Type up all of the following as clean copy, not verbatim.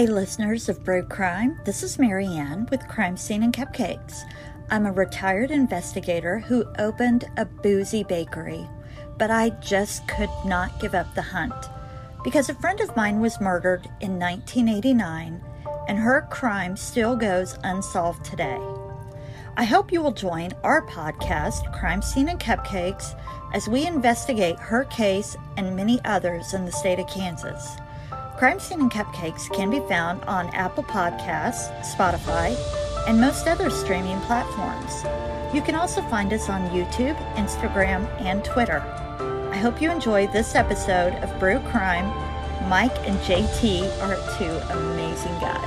Hey listeners of Brew Crime, this is Mary Ann with Crime Scene and Cupcakes. I'm a retired investigator who opened a boozy bakery, but I just could not give up the hunt because a friend of mine was murdered in 1989 and her crime still goes unsolved today. I hope you will join our podcast, Crime Scene and Cupcakes, as we investigate her case and many others in the state of Kansas. Crime Scene and Cupcakes can be found on Apple Podcasts, Spotify, and most other streaming platforms. You can also find us on YouTube, Instagram, and Twitter. I hope you enjoy this episode of Brew Crime. Mike and JT are two amazing guys.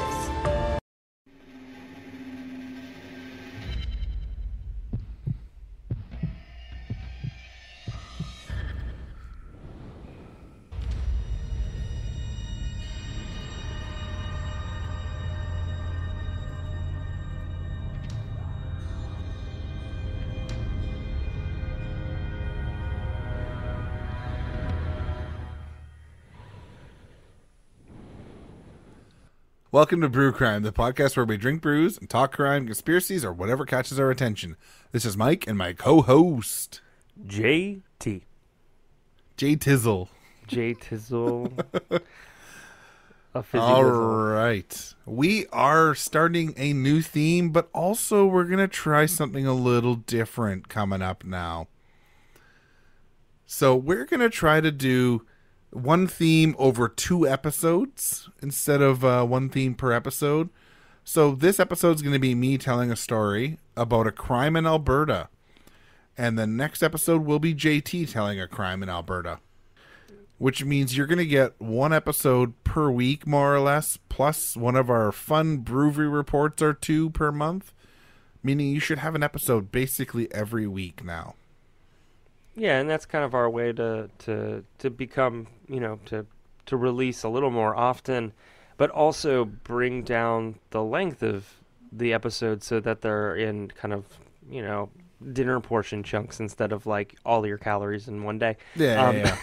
Welcome to Brew Crime, the podcast where we drink brews and talk crime, conspiracies, or whatever catches our attention. This is Mike and my co-host, JT. J Tizzle. All right. We are starting a new theme, but also we're going to try something a little different coming up now. So we're going to try to do one theme over two episodes instead of one theme per episode. So this episode is going to be me telling a story about a crime in Alberta. And the next episode will be JT telling a crime in Alberta. Which means you're going to get one episode per week, more or less, plus one of our fun brewery reports or two per month. Meaning you should have an episode basically every week now. Yeah, and that's kind of our way to become, you know, to release a little more often, but also bring down the length of the episodes so that they're in kind of, you know, dinner portion chunks instead of like all your calories in one day. Yeah.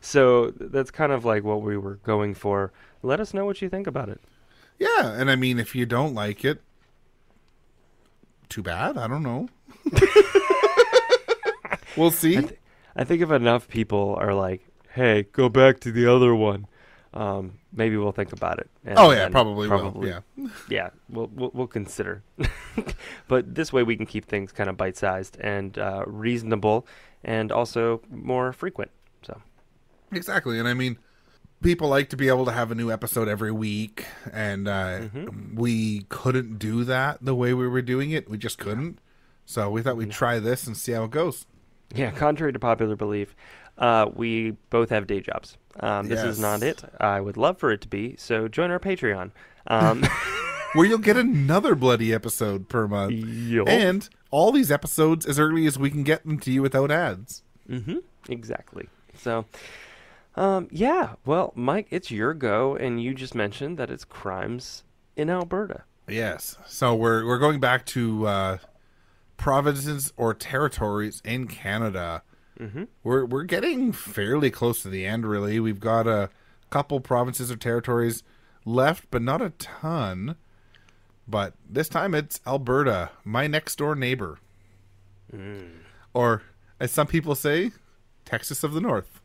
So that's kind of like what we were going for. Let us know what you think about it. Yeah, and I mean, if you don't like it, too bad. I don't know. We'll see. I think if enough people are like, hey, go back to the other one, maybe we'll think about it. And, probably will. Yeah. Yeah, we'll consider. But this way we can keep things kind of bite-sized and reasonable and also more frequent. So exactly. And I mean, people like to be able to have a new episode every week, and we couldn't do that the way we were doing it. We just couldn't. So we thought we'd try this and see how it goes. Yeah, contrary to popular belief, we both have day jobs. This is not it. I would love for it to be, so join our Patreon. Where you'll get another bloody episode per month. Yep. And all these episodes as early as we can get them to you without ads. Mm-hmm. Exactly. So, well, Mike, it's your go, and you just mentioned that it's crimes in Alberta. Yes. So we're going back to provinces or territories in Canada. We're getting fairly close to the end, really. We've got a couple provinces or territories left, but not a ton. But this time it's Alberta, my next door neighbor. Or, as some people say, Texas of the North.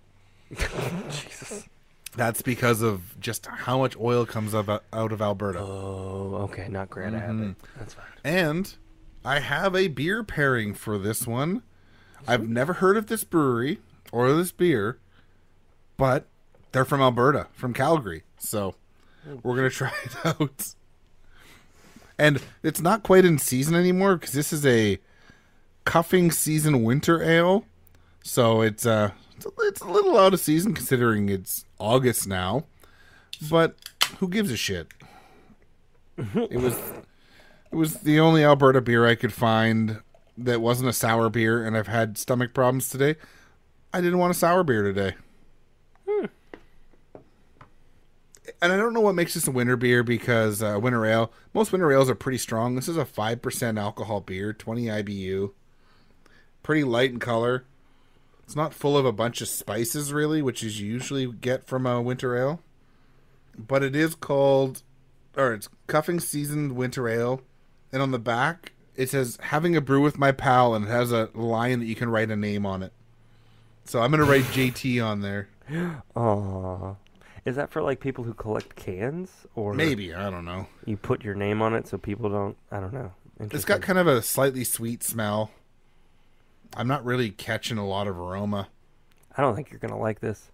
Jesus. That's because of just how much oil comes out of Alberta. Oh, okay. Not great. I have it. That's fine. And I have a beer pairing for this one. I've never heard of this brewery or this beer, but they're from Alberta, from Calgary. So we're going to try it out. And it's not quite in season anymore because this is a Cuffing Season Winter Ale. So it's a little out of season considering it's August now. But who gives a shit? It was the only Alberta beer I could find that wasn't a sour beer, and I've had stomach problems today. I didn't want a sour beer today. And I don't know what makes this a winter beer because winter ale, most winter ales are pretty strong. This is a 5% alcohol beer, 20 IBU. Pretty light in color. It's not full of a bunch of spices, really, which is usually get from a winter ale. but it is called, or it's Cuffing Season Winter Ale. And on the back, it says, having a brew with my pal, and it has a line that you can write a name on it. So I'm going to write JT on there. Aww. Is that for, like, people who collect cans? Or maybe. I don't know. You put your name on it so people don't... I don't know. It's got kind of a slightly sweet smell. I'm not really catching a lot of aroma. I don't think you're going to like this.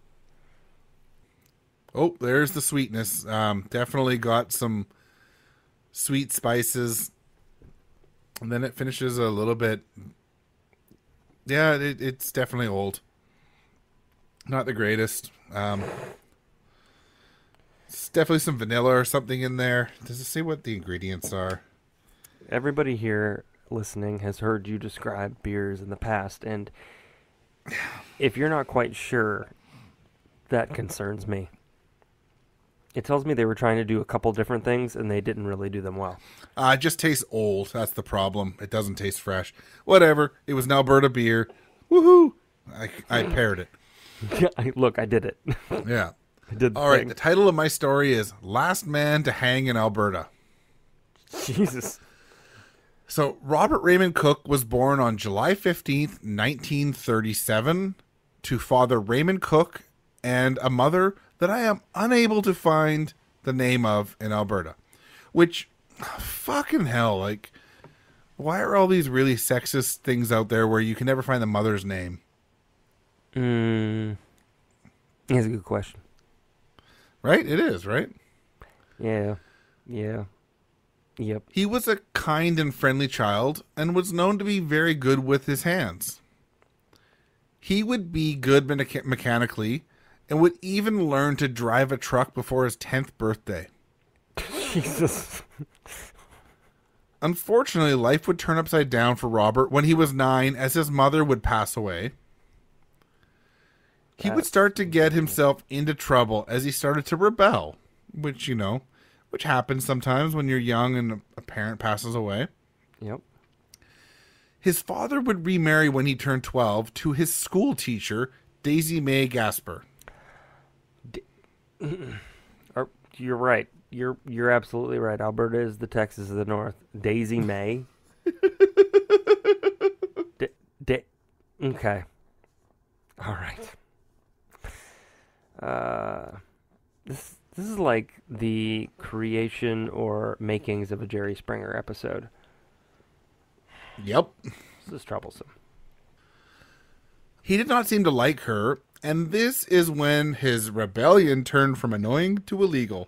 Oh, there's the sweetness. Definitely got some sweet spices. And then it finishes a little bit... Yeah, it's definitely old. Not the greatest. It's definitely some vanilla or something in there. Does it say what the ingredients are? Everybody here listening has heard you describe beers in the past, and if you're not quite sure, that concerns me. It tells me they were trying to do a couple different things, and they didn't really do them well. It just tastes old. That's the problem. It doesn't taste fresh. Whatever. It was an Alberta beer. Woohoo! I paired it. Yeah, look, I did it. Yeah. I did. All right. The title of my story is "Last Man to Hang in Alberta." Jesus. So Robert Raymond Cook was born on July 15th, 1937, to Father Raymond Cook and a mother that I am unable to find the name of in Alberta. Which, fucking hell, like, why are all these really sexist things out there where you can never find the mother's name? That's a good question. Right? It is, right? Yeah. Yeah. Yep. He was a kind and friendly child and was known to be very good with his hands. He would be good mechanically and would even learn to drive a truck before his 10th birthday. Jesus. Unfortunately, life would turn upside down for Robert when he was 9, as his mother would pass away. He would start to get himself into trouble as he started to rebel, which, you know, which happens sometimes when you're young and a parent passes away. Yep. His father would remarry when he turned 12 to his school teacher, Daisy Mae Gasper. You're right. You're absolutely right. Alberta is the Texas of the North. Daisy Mae. Okay. All right. This is like the creation or makings of a Jerry Springer episode. Yep. This is troublesome. He did not seem to like her, and this is when his rebellion turned from annoying to illegal.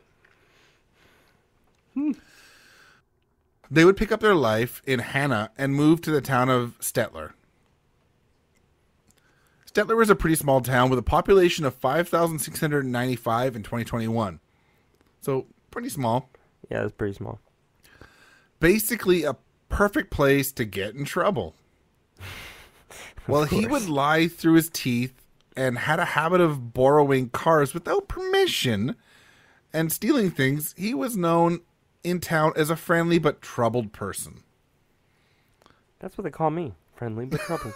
They would pick up their life in Hanna and move to the town of Stettler. Stettler is a pretty small town with a population of 5,695 in 2021. So, pretty small. Yeah, it's pretty small. Basically, a perfect place to get in trouble. Well, he would lie through his teeth and had a habit of borrowing cars without permission and stealing things. He was known in town as a friendly but troubled person. That's what they call me. Friendly but troubled.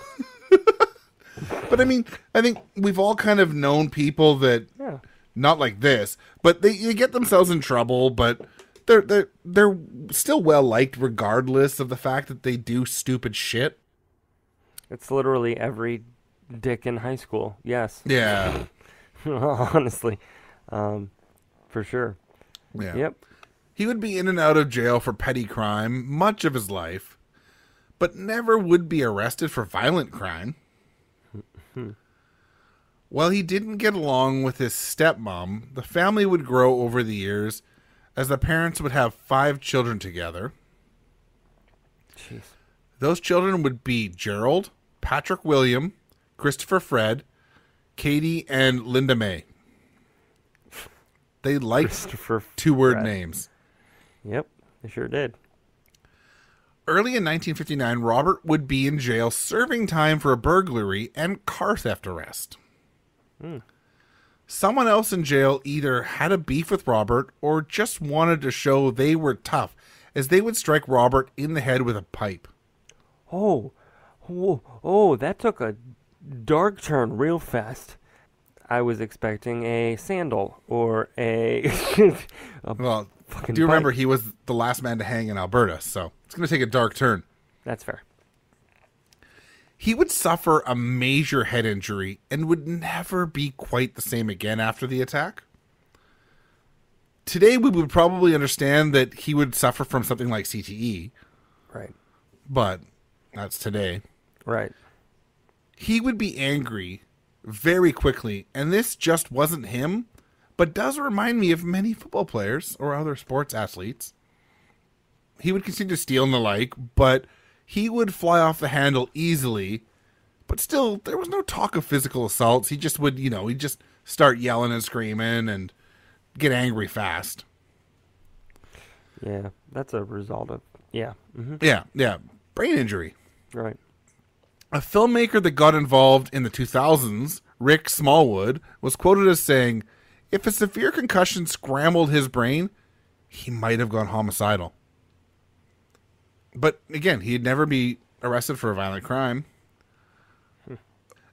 But I mean, I think we've all kind of known people that, yeah, not like this, but they get themselves in trouble, but they're still well liked regardless of the fact that they do stupid shit. It's literally every dick in high school. Yes. Yeah. Honestly, for sure. Yeah. Yep. He would be in and out of jail for petty crime much of his life, but never would be arrested for violent crime. While he didn't get along with his stepmom, the family would grow over the years as the parents would have 5 children together. Jeez. Those children would be Gerald, Patrick William, Christopher Fred, Katie, and Linda May. They liked two-word names. Yep, they sure did. Early in 1959, Robert would be in jail serving time for a burglary and car theft arrest. Someone else in jail either had a beef with Robert or just wanted to show they were tough, as they would strike Robert in the head with a pipe. Oh, that took a dark turn real fast. I was expecting a sandal or a well, fucking do you remember he was the last man to hang in Alberta, so it's going to take a dark turn. That's fair. He would suffer a major head injury and would never be quite the same again after the attack. Today, we would probably understand that he would suffer from something like CTE. Right. But that's today. Right. He would be angry very quickly, and this just wasn't him, but does remind me of many football players or other sports athletes. He would continue to steal and the like, but he would fly off the handle easily, but still, there was no talk of physical assaults. He just would, you know, he'd just start yelling and screaming and get angry fast. Yeah, that's a result of, yeah. Mm-hmm. Yeah, yeah. Brain injury. Right. A filmmaker that got involved in the 2000s, Rick Smallwood, was quoted as saying, if a severe concussion scrambled his brain, he might have gone homicidal. But again, he'd never be arrested for a violent crime.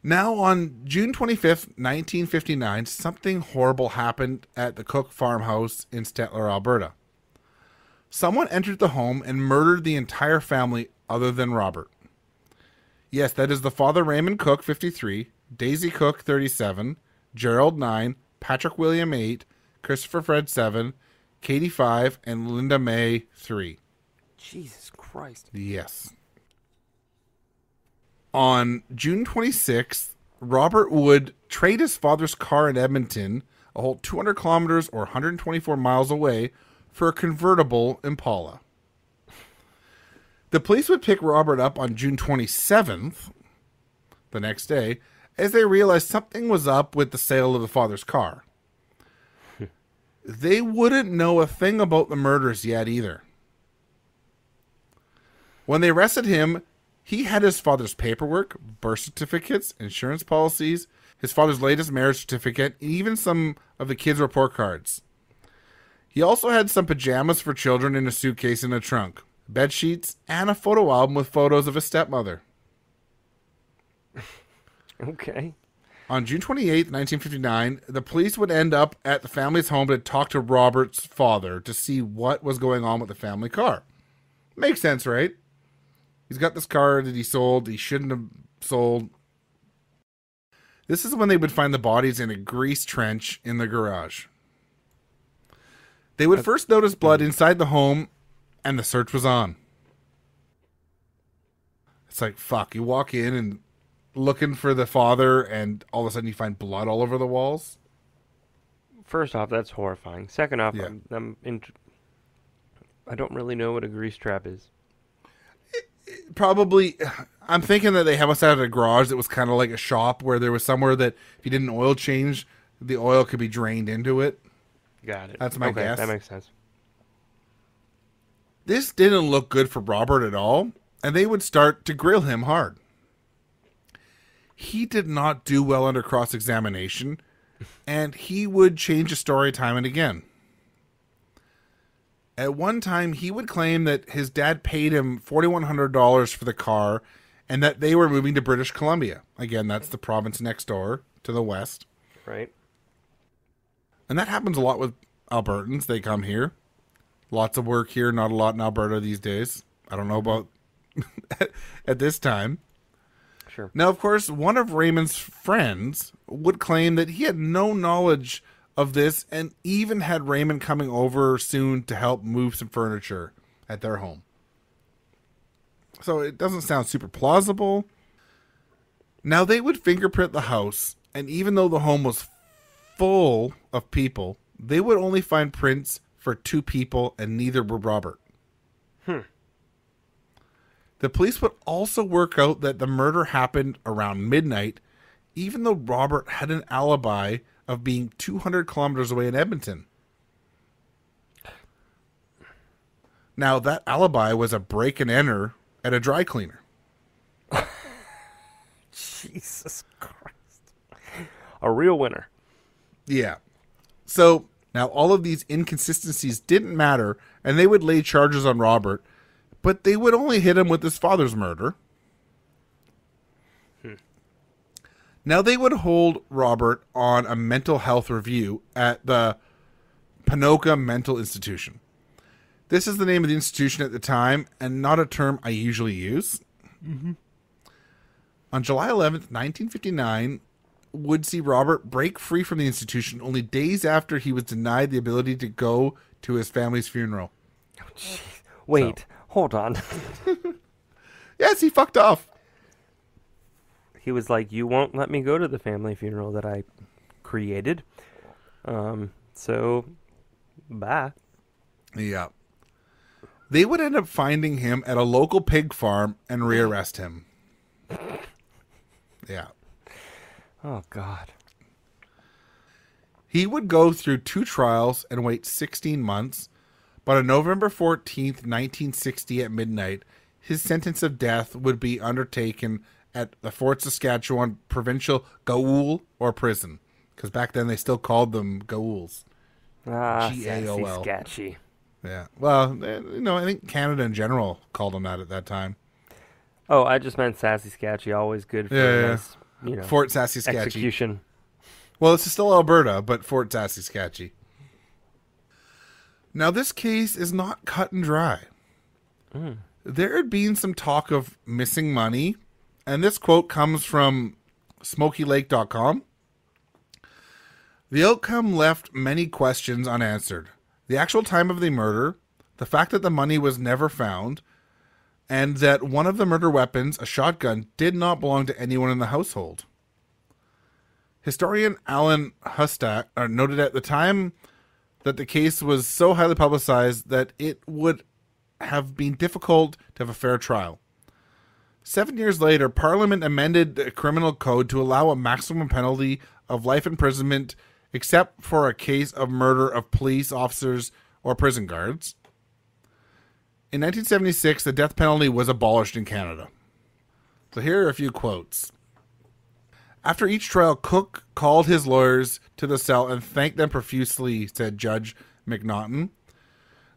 Now, on June 25th, 1959, something horrible happened at the Cook farmhouse in Stettler, Alberta. Someone entered the home and murdered the entire family other than Robert. Yes, that is the father Raymond Cook, 53, Daisy Cook, 37, Gerald, 9, Patrick William, 8, Christopher Fred, 7, Katie, 5, and Linda May, 3. Jesus Christ. Yes. On June 26th, Robert would trade his father's car in Edmonton, a whole 200 kilometers or 124 miles away, for a convertible Impala. The police would pick Robert up on June 27th, the next day, as they realized something was up with the sale of the father's car. They wouldn't know a thing about the murders yet either. When they arrested him, he had his father's paperwork, birth certificates, insurance policies, his father's latest marriage certificate, and even some of the kids' report cards. He also had some pajamas for children in a suitcase in a trunk, bed sheets, and a photo album with photos of his stepmother. Okay. On June 28th, 1959, the police would end up at the family's home to talk to Robert's father to see what was going on with the family car. Makes sense, right? He's got this car that he sold, he shouldn't have sold. This is when they would find the bodies in a grease trench in the garage. They would first notice blood inside the home, and the search was on. It's like, fuck, you walk in and looking for the father, and all of a sudden you find blood all over the walls. First off, that's horrifying. Second off, yeah. I don't really know what a grease trap is. Probably, I'm thinking that they have us out of a garage that was kind of like a shop where there was somewhere that if you did an oil change, the oil could be drained into it. Got it. That's my guess. That makes sense. This didn't look good for Robert at all, and they would start to grill him hard. He did not do well under cross-examination, and he would change the story time and again. At one time, he would claim that his dad paid him $4,100 for the car and that they were moving to British Columbia. Again, that's the province next door to the west. Right. And that happens a lot with Albertans. They come here. Lots of work here, not a lot in Alberta these days. I don't know about at this time. Sure. Now, of course, one of Raymond's friends would claim that he had no knowledge of this and even had Raymond coming over soon to help move some furniture at their home. So it doesn't sound super plausible. Now, they would fingerprint the house, and even though the home was full of people, they would only find prints for two people, and neither were Robert. The police would also work out that the murder happened around midnight, even though Robert had an alibi of being 200 kilometers away in Edmonton. Now, that alibi was a break and enter at a dry cleaner. Jesus Christ. A real winner. Yeah. So now, all of these inconsistencies didn't matter, and they would lay charges on Robert, but they would only hit him with his father's murder. Now they would hold Robert on a mental health review at the Ponoka Mental Institution. This is the name of the institution at the time and not a term I usually use. Mm-hmm. On July 11th, 1959, would see Robert break free from the institution only days after he was denied the ability to go to his family's funeral. Oh, jeez. Wait, so. Hold on. Yes, he fucked off. He was like, you won't let me go to the family funeral that I created. So, bye. Yeah. They would end up finding him at a local pig farm and rearrest him. Yeah. Oh, God. He would go through 2 trials and wait 16 months, but on November 14th, 1960 at midnight, his sentence of death would be undertaken at the Fort Saskatchewan Provincial Gaol or prison, because back then they still called them Gaols. Ah, G-A-O-L. Sketchy. Yeah. Well, you know, I think Canada in general called them that at that time. Oh, I just meant Saskatchewan. Always good for nice, you know, Fort Saskatchewan execution. Well, this is still Alberta, but Fort Saskatchewan. Now, this case is not cut and dry. Mm. There had been some talk of missing money, and this quote comes from SmokyLake.com. The outcome left many questions unanswered. The actual time of the murder, the fact that the money was never found, and that one of the murder weapons, a shotgun, did not belong to anyone in the household. Historian Alan Hustak noted at the time that the case was so highly publicized that it would have been difficult to have a fair trial. 7 years later, Parliament amended the criminal code to allow a maximum penalty of life imprisonment except for a case of murder of police officers or prison guards. In 1976, the death penalty was abolished in Canada. So here are a few quotes. After each trial, Cook called his lawyers to the cell and thanked them profusely, said Judge McNaughton.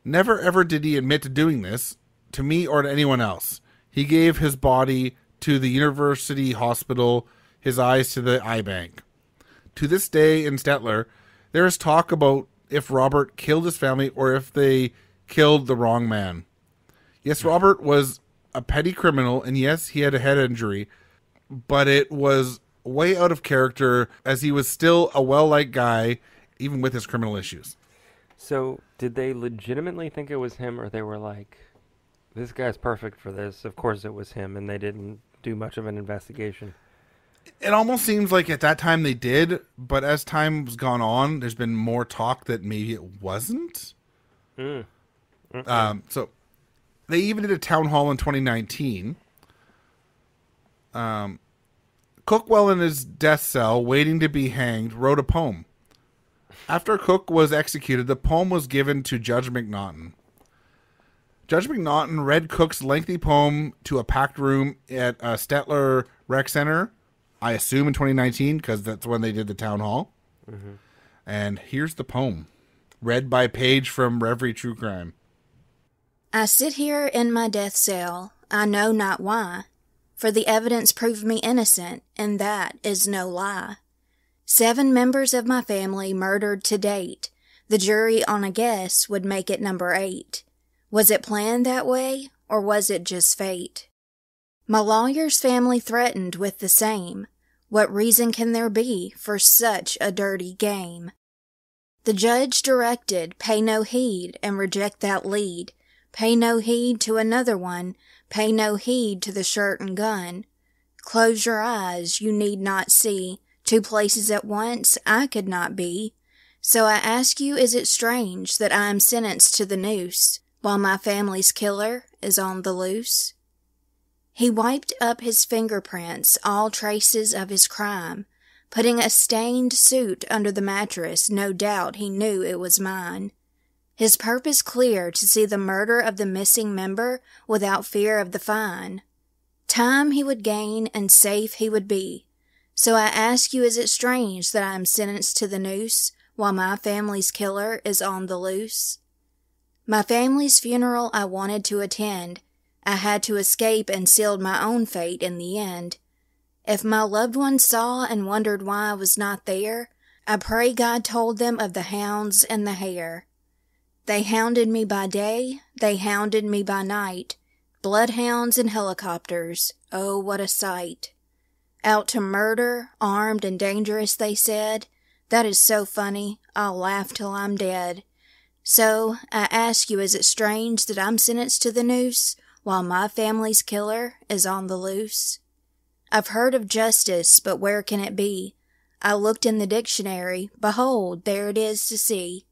Never ever did he admit to doing this, to me or to anyone else. He gave his body to the university hospital, his eyes to the eye bank. To this day in Stettler, there is talk about if Robert killed his family or if they killed the wrong man. Yes, Robert was a petty criminal, and yes, he had a head injury, but it was way out of character as he was still a well-liked guy, even with his criminal issues. So, did they legitimately think it was him, or they were like, this guy's perfect for this, of course it was him, and they didn't do much of an investigation? It almost seems like at that time they did, but as time's gone on, there's been more talk that maybe it wasn't. Mm. Mm-mm. So they even did a town hall in 2019. Cook, while in his death cell, waiting to be hanged, wrote a poem. After Cook was executed, the poem was given to Judge McNaughton. Judge McNaughton read Cook's lengthy poem to a packed room at a Stettler rec center, I assume in 2019, because that's when they did the town hall. Mm-hmm. And here's the poem, read by Paige from Reverie True Crime. I sit here in my death cell, I know not why, for the evidence proved me innocent, and that is no lie. 7 members of my family murdered to date. The jury on a guess would make it number 8. Was it planned that way, or was it just fate? My lawyer's family threatened with the same. What reason can there be for such a dirty game? The judge directed, pay no heed, and reject that lead. Pay no heed to another one, pay no heed to the shirt and gun. Close your eyes, you need not see, 2 places at once I could not be. So I ask you, is it strange that I am sentenced to the noose, while my family's killer is on the loose? He wiped up his fingerprints, all traces of his crime, putting a stained suit under the mattress, no doubt he knew it was mine. His purpose clear, to see the murder of the missing member without fear of the fine. Time he would gain and safe he would be. So I ask you, is it strange that I am sentenced to the noose while my family's killer is on the loose? My family's funeral I wanted to attend. I had to escape and sealed my own fate in the end. If my loved ones saw and wondered why I was not there, I pray God told them of the hounds and the hare. They hounded me by day, they hounded me by night, bloodhounds and helicopters, oh what a sight. Out to murder, armed and dangerous, they said, that is so funny, I'll laugh till I'm dead. So, I ask you, is it strange that I'm sentenced to the noose, while my family's killer is on the loose? I've heard of justice, but where can it be? I looked in the dictionary, behold, there it is to see.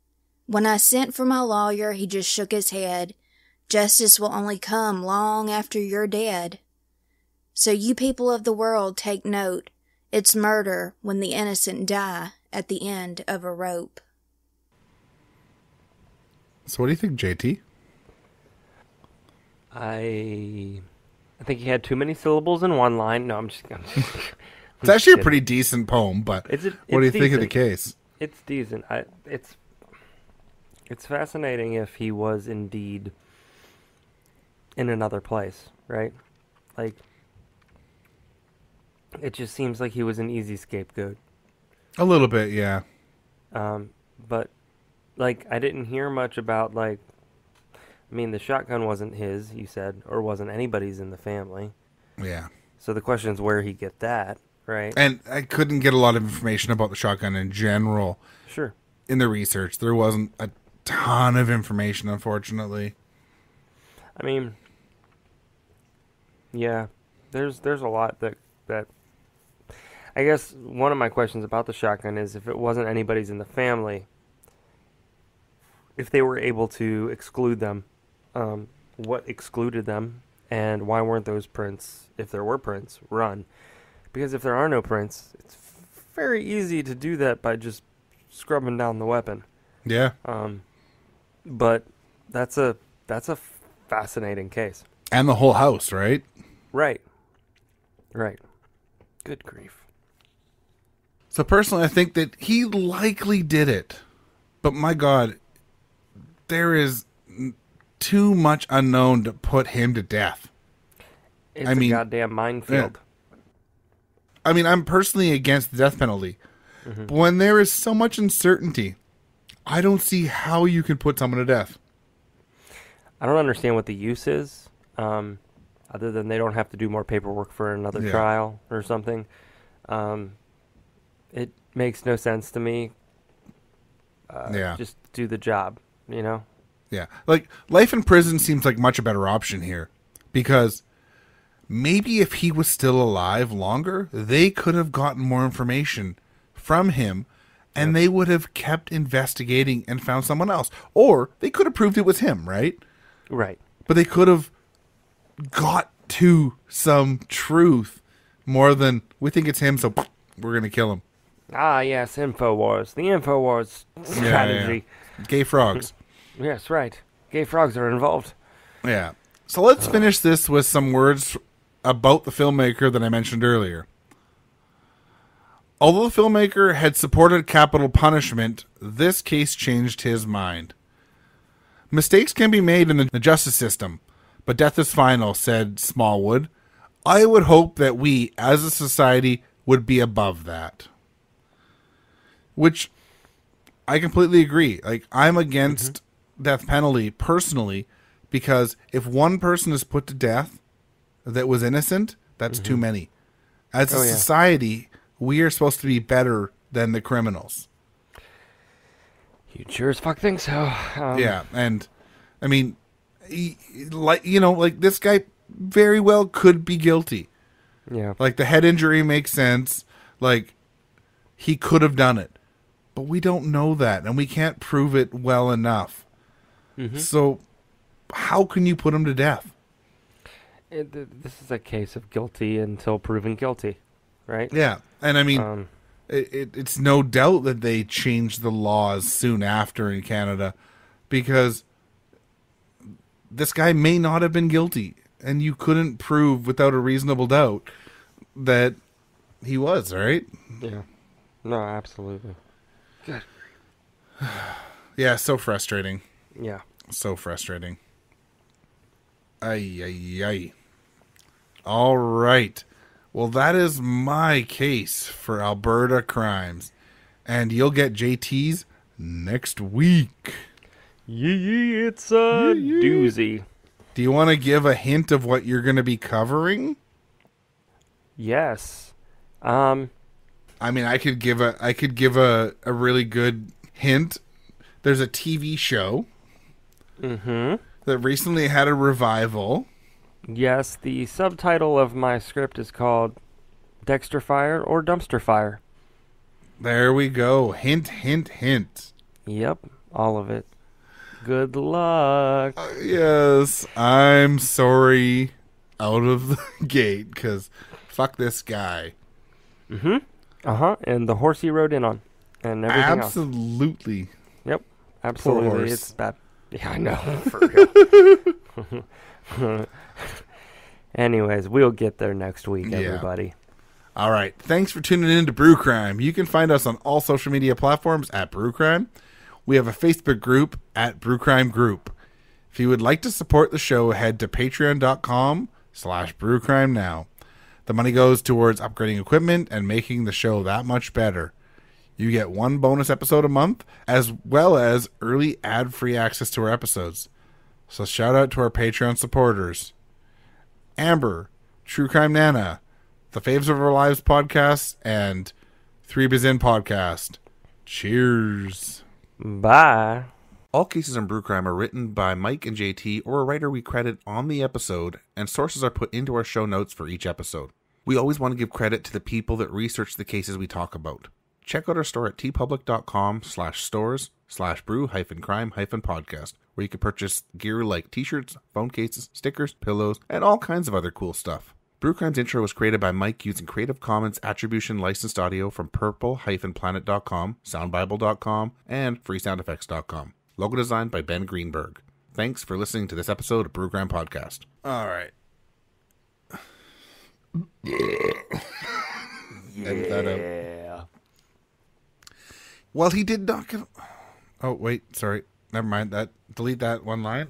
When I sent for my lawyer, he just shook his head. Justice will only come long after you're dead. So you people of the world take note, it's murder when the innocent die at the end of a rope. So what do you think, JT? I think he had too many syllables in one line. No, I'm just It's actually a pretty decent poem, but what do you think of the case? It's decent. It's fascinating if he was indeed in another place, right? Like, it just seems like he was an easy scapegoat. A little bit, yeah. But, like, I didn't hear much about, like, I mean, the shotgun wasn't his, you said, or wasn't anybody's in the family. Yeah. So the question is where he get that, right? And I couldn't get a lot of information about the shotgun in general. Sure. In the research, there wasn't a ton of information, unfortunately. I mean, yeah, there's a lot that I guess one of my questions about the shotgun is if it wasn't anybody's in the family, if they were able to exclude them, what excluded them, and why weren't those prints, if there were prints, run? Because if there are no prints, it's very easy to do that by just scrubbing down the weapon. Yeah. But that's a fascinating case. And the whole house, right? Right. Right. Good grief. So personally, I think that he likely did it. But my God, there is too much unknown to put him to death. It's a goddamn minefield. Yeah. I mean, I'm personally against the death penalty. Mm-hmm. But when there is so much uncertainty, I don't see how you can put someone to death. I don't understand what the use is. Other than they don't have to do more paperwork for another trial or something. It makes no sense to me. Just do the job, you know? Yeah. Like, life in prison seems like much a better option here. Because maybe if he was still alive longer, they could have gotten more information from him. And they would have kept investigating and found someone else. Or they could have proved it was him, right? Right. But they could have got to some truth more than we think it's him, so we're gonna kill him. Ah, yes, InfoWars. The InfoWars strategy. Yeah. Gay frogs. Yes, right. Gay frogs are involved. Yeah. So let's finish this with some words about the filmmaker that I mentioned earlier. Although the filmmaker had supported capital punishment, this case changed his mind. Mistakes can be made in the justice system, but death is final, said Smallwood. I would hope that we, as a society, would be above that. Which, I completely agree. Like, I'm against death penalty, personally, because if one person is put to death that was innocent, that's too many. As a society, we are supposed to be better than the criminals. You sure as fuck think so. Yeah, and, I mean, like this guy very well could be guilty. Yeah. Like the head injury makes sense. Like he could have done it, but we don't know that and we can't prove it well enough. So how can you put him to death? This is a case of guilty until proven guilty, right? Yeah. And I mean, it's no doubt that they changed the laws soon after in Canada because this guy may not have been guilty, and you couldn't prove without a reasonable doubt that he was, right? Yeah. No, absolutely. Good. Yeah, so frustrating. Yeah. So frustrating. Ay, ay, ay. All right. Well, that is my case for Alberta crimes, and you'll get JT's next week. Yeah, it's a doozy. Do you want to give a hint of what you're going to be covering? Yes. I mean, I could give a really good hint. There's a TV show that recently had a revival. Yes, the subtitle of my script is called Dexter Fire or Dumpster Fire. There we go. Hint, hint, hint. Yep, all of it. Good luck. Yes, I'm sorry out of the gate, because fuck this guy. And the horse he rode in on and everything absolutely. Else. Yep, absolutely. Poor horse. It's bad. Yeah, I know. For real. Anyways, we'll get there next week, everybody. Yeah. All right. Thanks for tuning in to Brew Crime. You can find us on all social media platforms at Brew Crime. We have a Facebook group at Brew Crime Group. If you would like to support the show, head to patreon.com/brewcrime now. The money goes towards upgrading equipment and making the show that much better. You get one bonus episode a month, as well as early ad-free access to our episodes. So shout out to our Patreon supporters. Amber, True Crime Nana, The Faves of Our Lives podcast, and Three Biz In podcast. Cheers. Bye. All cases on Brew Crime are written by Mike and JT or a writer we credit on the episode, and sources are put into our show notes for each episode. We always want to give credit to the people that research the cases we talk about. Check out our store at tpublic.com/stores/brew-crime-podcast, where you can purchase gear like t-shirts, phone cases, stickers, pillows, and all kinds of other cool stuff. Brew Crime's intro was created by Mike using Creative Commons Attribution Licensed Audio from purple-planet.com, soundbible.com, and freesoundeffects.com. Logo designed by Ben Greenberg. Thanks for listening to this episode of Brew Crime Podcast. All right. Edit that out. Well, he did not get... Oh, wait. Sorry. Never mind. Delete that one line.